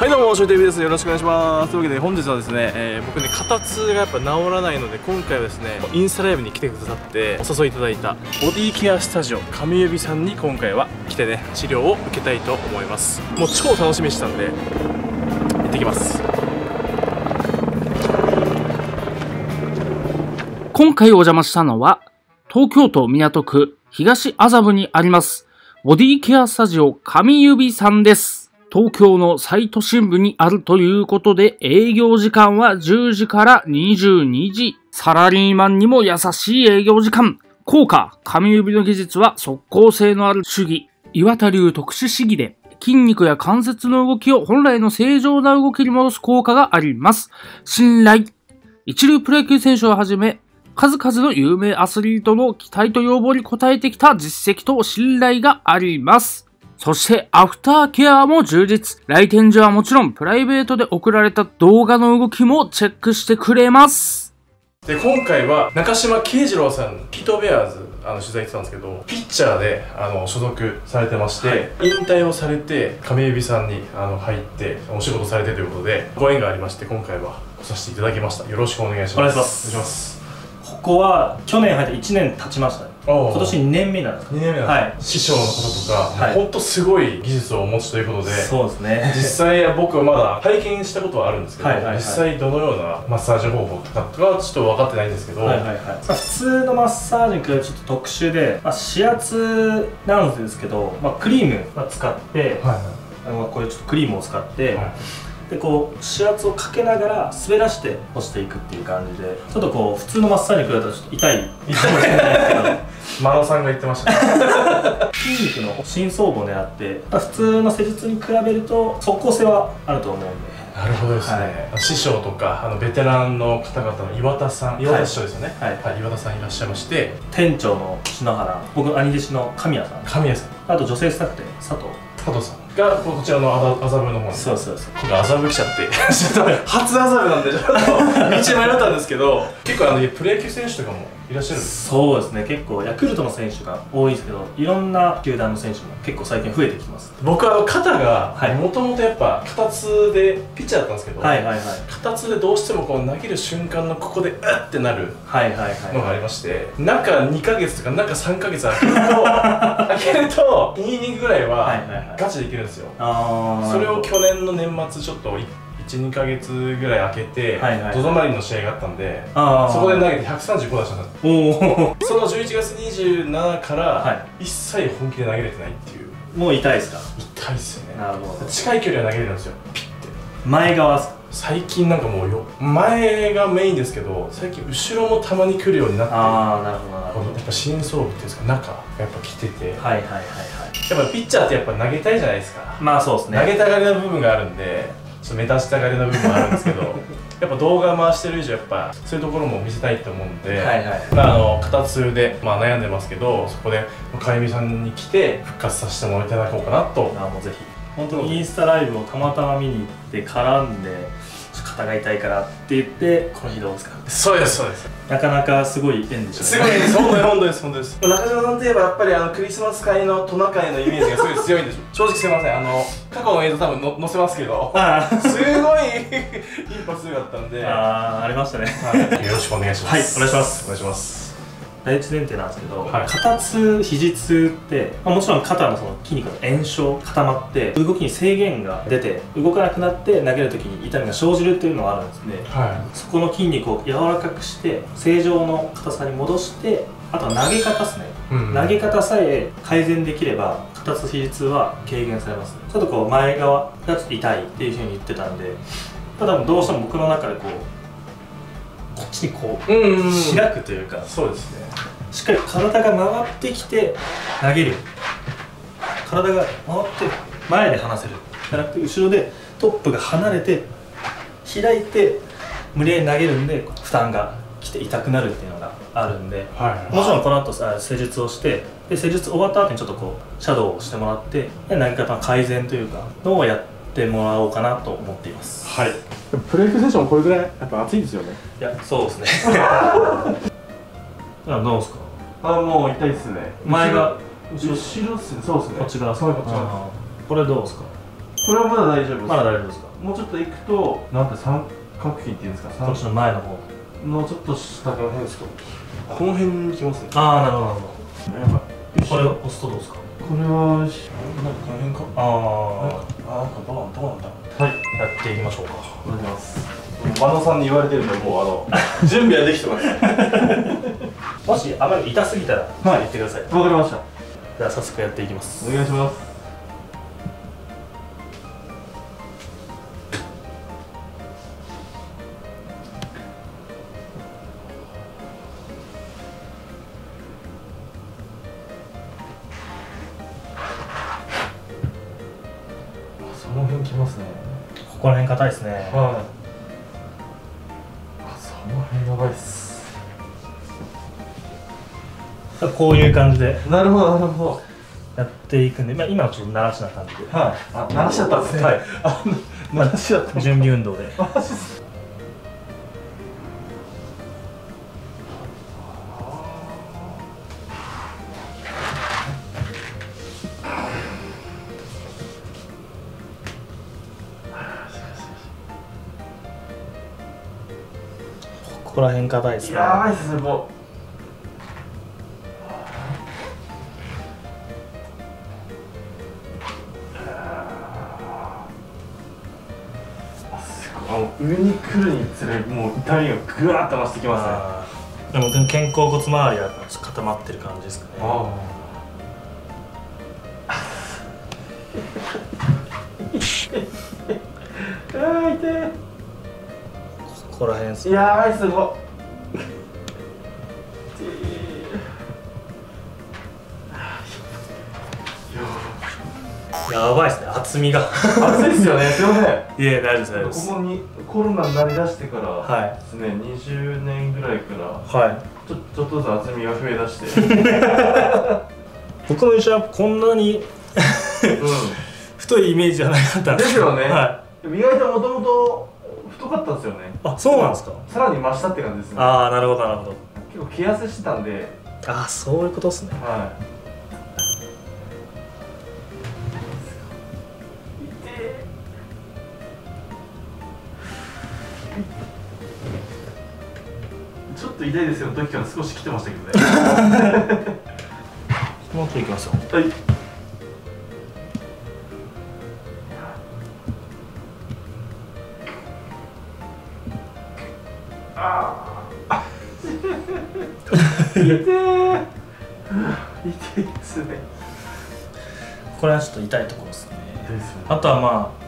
はいどうも、ショーティービーです。よろしくお願いします。というわけで本日はですね、僕ね、肩痛がやっぱ治らないので、今回はですね、インスタライブに来てくださってお誘いいただいたボディケアスタジオ神指さんに今回は来てね、治療を受けたいと思います。もう超楽しみにしたんで、行ってきます。今回お邪魔したのは、東京都港区東麻布にあります、ボディケアスタジオ神指さんです。東京の西都心部にあるということで、営業時間は10時から22時。サラリーマンにも優しい営業時間。効果、神指の技術は即効性のある手技。岩田流特殊手技で、筋肉や関節の動きを本来の正常な動きに戻す効果があります。信頼。一流プロ野球選手をはじめ、数々の有名アスリートの期待と要望に応えてきた実績と信頼があります。そして、アフターケアも充実。来店時はもちろん、プライベートで送られた動画の動きもチェックしてくれます。で、今回は、中島圭次郎さん、ピートベアーズ、取材行ってたんですけど、ピッチャーで、所属されてまして、引退をされて、神指さんに、入って、お仕事されてということで、ご縁がありまして、今回は来させていただきました。よろしくお願いします。お願いします。ここは、去年入って1年経ちましたね。今年2年目なんですか。2年目なんです。師匠の方とか本当すごい技術をお持ちということで、そうですね、実際僕はまだ体験したことはあるんですけど、実際どのようなマッサージ方法とかはちょっと分かってないんですけど、普通のマッサージからちょっと特殊で、指圧なんですけど、クリームを使って、これちょっとクリームを使ってで、こう指圧をかけながら滑らして押していくっていう感じで、ちょっとこう普通のマッサージに比べたらちょっと痛いかもしれないですけど、マロさんが言ってましたね筋肉の深層部を狙って、普通の施術に比べると即効性はあると思うんで。なるほどですね、はい、師匠とかベテランの方々の岩田さん、岩田師匠ですよね、岩田さんいらっしゃいまして、店長の篠原、僕の兄弟子の神谷さん、あと女性スタッフで佐藤さんがこちらの麻布の方に。そうそうそう、今度麻布来ちゃってちょっと初麻布なんでちょっと道迷ったんですけど結構プロ野球選手とかもいらっしゃるんです。そうですね、結構ヤクルトの選手が多いですけど、いろんな球団の選手も結構最近増えてきます。僕は肩がもともとやっぱ肩痛でピッチャーだったんですけど、肩痛でどうしてもこう投げる瞬間のここでうってなるのがありまして、中2ヶ月とか中3ヶ月開けると2イニングぐらいはガチでいけるんですよ。それを去年の年末ちょっと12ヶ月ぐらい開けて、ドドマリンの試合があったんで、そこで投げて135出したんだって。その11月27から一切本気で投げれてないっていう。もう痛いですか。痛いですよね。なるほど。近い距離は投げれるんですよ、ピッて。前側最近なんかもう前がメインですけど、最近後ろもたまに来るようになって。ああ、なるほどなるほど。やっぱ深層部っていうんですか、中やっぱ来てて、やっぱピッチャーってやっぱ投げたいじゃないですか。まあそうですね、投げたがりな部分があるんで、ちょっと目立ちたがりな部分もあるんですけどやっぱ動画回してる以上やっぱそういうところも見せたいと思うんで、肩痛で悩んでますけど、そこで神指さんに来て復活させてもらいただこうかなと。あ、もうぜひ。本当にインスタライブをたまたま見に行って絡んで、肩が痛いからって言ってこの日どうですか。そうですそうです。なかなかすごい縁でしょうね。すごいです、本当です本当です。中島さんといえばやっぱりクリスマス会のトナカイのイメージがすごい強いんでしょ正直すいません、過去の映像多分載せますけどすごいインパクトがあったんで。ありましたね、はい、よろしくお願いします。はい、お願いします。お願いします。第一前提なんですけど、肩痛、肘痛って、もちろん肩のその筋肉の炎症、固まって動きに制限が出て動かなくなって投げるときに痛みが生じるっていうのがあるんですね、そこの筋肉を柔らかくして正常の硬さに戻して、あとは投げ方ですね、投げ方さえ改善できれば肩痛、肘痛は軽減されます、ね、ちょっとこう前側がちょっと痛いっていうふうに言ってたんで、ただどうしても僕の中でこうこっちにこう開くというか、そうですね、しっかり体が回ってきて投げる、体が回って前で離せるじゃなくて、後ろでトップが離れて開いて無理やり投げるんで負担がきて痛くなるっていうのがあるんで、もちろんこの後施術をして、で施術終わった後にちょっとこうシャドウをしてもらって、投げ方の改善というかのをやってもらおうかなと思っています。はい、プロ野球選手もこれぐらいやっぱ暑いですよね。いや、そうですねどうですか。もう痛いっすね。前が後ろっすね。そうですね、こっち側。これどうですか。ここれはまだ大丈夫です。まだ大丈夫ですか。もうちょっと行くと、なんて三角筋っていうんですか。そっちの前の方のちょっと下の辺ですか。この辺に来ますね。ああ、なるほどなるほど。これを押すとどうですか。これはなんかこの辺か。ああ、なんかどうなんだ。はい、やっていきましょうか。お願いします。真野さんに言われてるんで、もう準備はできてます。もしあまり痛すぎたら言ってください。わかりました。じゃあ早速やっていきます。お願いします。その辺きますね。ここら辺硬いですね。はい。やばいっす。こういう感じで。なるほどなるほど。やっていくんで、まあ今はちょっと慣らしな感じで。はい。あ、慣らしだったんですね。はい。慣らしだった。準備運動で。ここら辺硬いですね。やばいですね、もう。上に来るにつれ、もう痛みがぐわーっと増してきますね。でも肩甲骨周りが固まってる感じですかね。あ、痛い。ここら辺ですね。やばい、すごい。やばいですね、厚みが。厚いですよね、すいません。いえ、大丈夫です、大丈夫です。ここにコロナになりだしてから、はい、ですね、20年ぐらいから、はい、ちょっとずつ厚みが増えだして。僕の医者はこんなに太いイメージじゃなかったんですよね。はい、意外と元々太かったんですよね。あ、そうなんですか。さらに増したって感じですね。ああ、なるほどなるほど。結構気痩せしてたんで。ああ、そういうことですね。はい。ちょっと痛いですよの時から少し来てましたけどね。もうちょい行きますよ。はい。痛いですね。これはちょっと痛いところですね。あとはまあ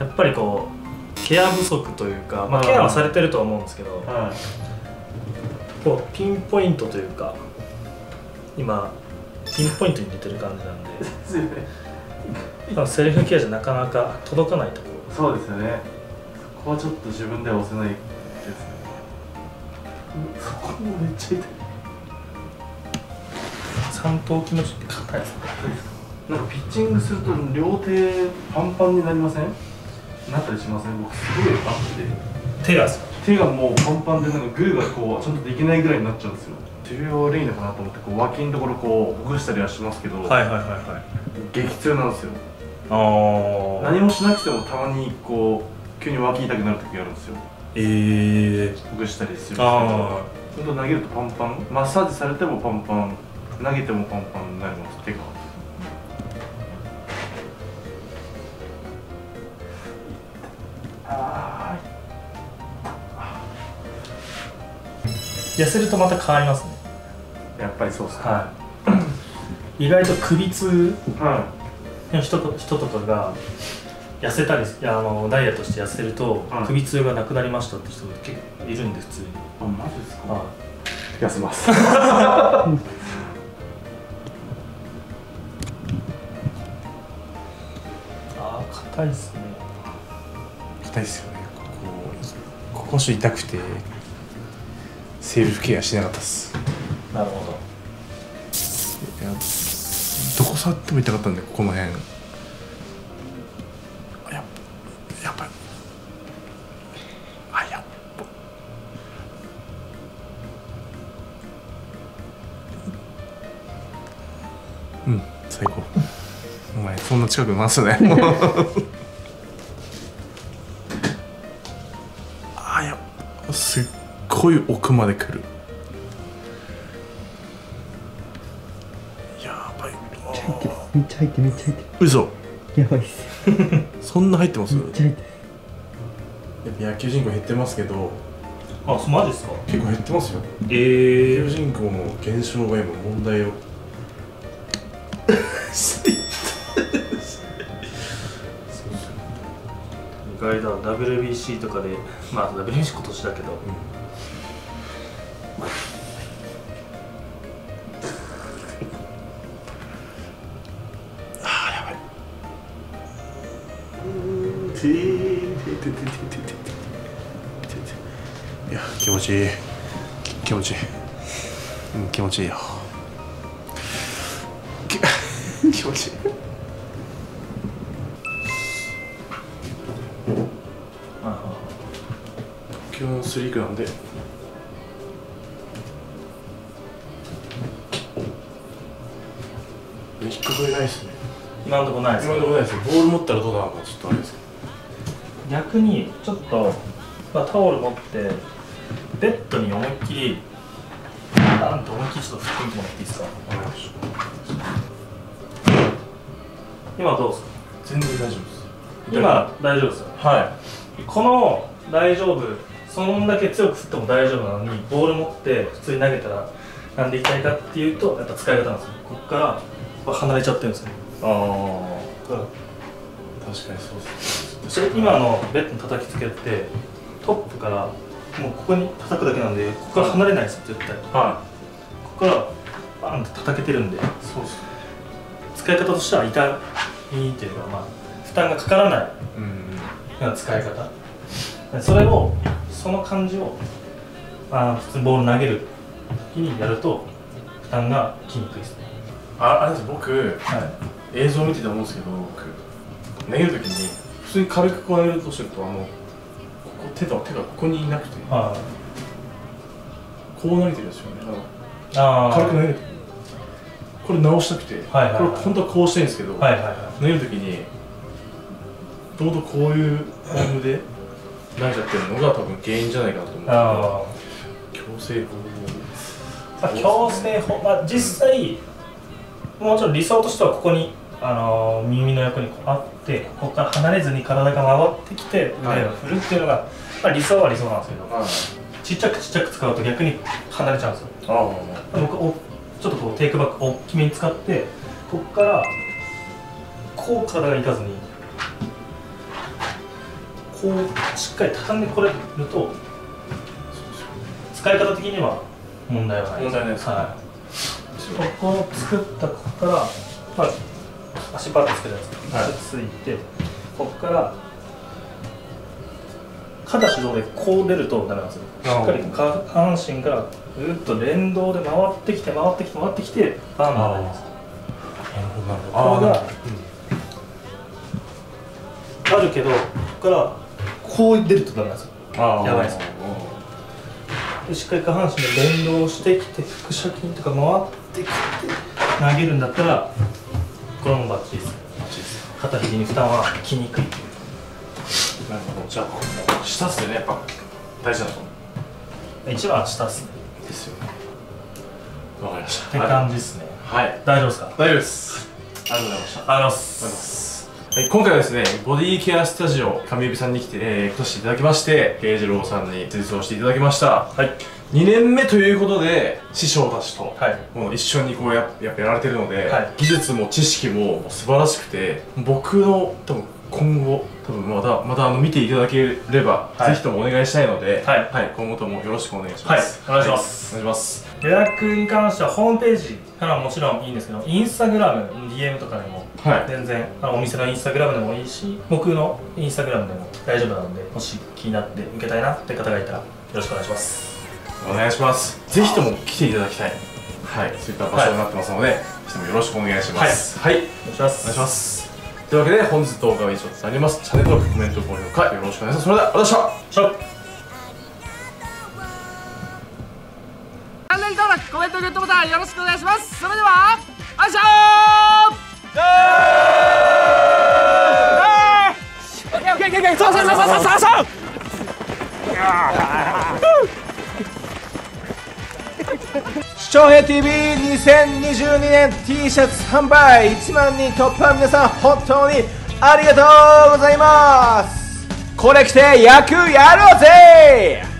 やっぱりこうケア不足というか、まあ、ケアはされてると思うんですけど、こうピンポイントというか、今ピンポイントに出てる感じなんで、セルフケアじゃなかなか届かないところ。そうですよね。そこはちょっと自分では押せないですね。そこもめっちゃ痛い。三頭筋のちょっと硬いですね。なんかピッチングすると両手パンパンになりません？なったりしません？僕すごいあって手がもうパンパンで、なんかグーがこうちょっとできないぐらいになっちゃうんですよ。手が悪いのかなと思ってこう脇のところこうほぐしたりはしますけど、激痛なんですよ。何もしなくてもたまにこう急に脇痛くなる時があるんですよ。ほぐしたりするんですけど、本当投げるとパンパン、マッサージされてもパンパン。投げてもパンパンになります。手が。痩せるとまた変わりますね。やっぱりそうですね。はい、意外と首痛の人とかが痩せたり、ダイエットして痩せると首痛がなくなりましたって人が結構いるんで、普通に。あ、マジですか。はい、痩せます。硬いですね。硬いですよね。ここ痛くてセルフケアしなかったです。なるほど。どこ触っても痛かったんで、この辺。やっぱり。あ、やっぱ。うん、最高。お前そんな近くいますね。ごい奥まで来る。やばい。めっちゃ入ってる、めっちゃ入ってる。嘘。やばいっす。そんな入ってます？めっちゃ入ってる。野球人口減ってますけど。あ、そうマジですか？結構減ってますよ。野球人口の減少が今問題を。意外だ。 WBC とかで、まあ WBC 今年だけど、うん、あーやばい。いや気持ちいい、気持ちいい、うん、気持ちいいよ。気持ちいい。基本スリークなんで。引っかかりないですね。今のとこないです。今のとこないです。ボール持ったらどうなのかちょっとあれですけど。逆にちょっと、まあ、タオル持ってベッドに思いっきりバーンと思いっきりちょっと振ってみてもらっていいですか？今どうですか？全然大丈夫です。今大丈夫ですよ。はい。この大丈夫。そのんだけ強く振っても大丈夫なのに、ボール持って普通に投げたらなんでいきたいかっていうと、やっぱ使い方なんですよ。ここから離れちゃってるんですよ。ああ、確かにそうです。それ今のベッドの叩きつけってトップからもうここに叩くだけなんで、ここから離れないです絶対。はい。ここからバーンと叩けてるんで。そうですね。使い方としては痛みっていうか、まあ負担がかからないような使い方。それをその感じを、まあ、普通にボール投げる時にやると負担がきにくいですね。あれです、僕、はい、映像見てて思うんですけど、僕投げる時に普通に軽くこう投げるとすると、ここ手がここにいなくて、はい、こう投げてるんですよね。軽く投げる時にこれ直したくて、これ本当はこうしたいんですけど、投げる時にどうどこういうフォームで投げちゃってるのが多分原因じゃないかなと思うんですけど、矯正法、まあ、実際もちろん理想としてはここに、耳の横にこうあって、ここから離れずに体が回ってきて腕が振るっていうのが、はい、まあ、理想は理想なんですけど、はい、ちっちゃくちっちゃく使うと逆に離れちゃうんですよ。僕ちょっとこうテイクバック大きめに使って、ここからこう体がいかずに。こうしっかり畳んでこれると使い方的には問題はないです。ここを作ったここから、まあ、足バットつけたやつついて、はい、ここから肩手動でこう出るとダメなんですよ。しっかり下半身からぐっと連動で回ってきて回ってきて回ってきてバン回るんです。これがあるけど、ここからこう出るとダメなんですよ。やばいですね。でしっかり下半身で連動してきて、腹斜筋とか回ってきて投げるんだったら、これもバッチリです。肩肘に負担はきにくい。なるほど。じゃあ下っすよね、やっぱ大事なの。一番下っすね。ですよね。わかりましたって感じですね。はい、大丈夫ですか？大丈夫です。ありがとうございました。ありがとうございます。今回はですね、ボディケアスタジオ神指さんに来て、来していただきまして、慶次郎さんに実装していただきました。はい。2年目ということで、師匠たちと、はい、もう一緒にこうやられてるので、はい、技術も知識も素晴らしくて、僕の多分今後、また見ていただければ、はい、ぜひともお願いしたいので、はい、はい。今後ともよろしくお願いします。はい。お願いします。はい、お願いします。予約に関してはホームページからもちろんいいんですけど、インスタグラムの DM とかでも全然、はい、お店のインスタグラムでもいいし、僕のインスタグラムでも大丈夫なので、もし気になって受けたいなって方がいたらよろしくお願いします。お願いします。ぜひとも来ていただきたい、はい、そういった場所になってますので、ぜひともよろしくお願いします。はい、はい、お願いします。お願いします。というわけで本日動画は以上となります。チャンネル登録、コメント、高評価よろしくお願いします。それでは私はチャンネル登録、コメント、グッドボタンよろしくお願いします。それではおいしょー。翔平 TV2022 年 T シャツ販売1万人突破、皆さん本当にありがとうございます。これ着て野球やろうぜ。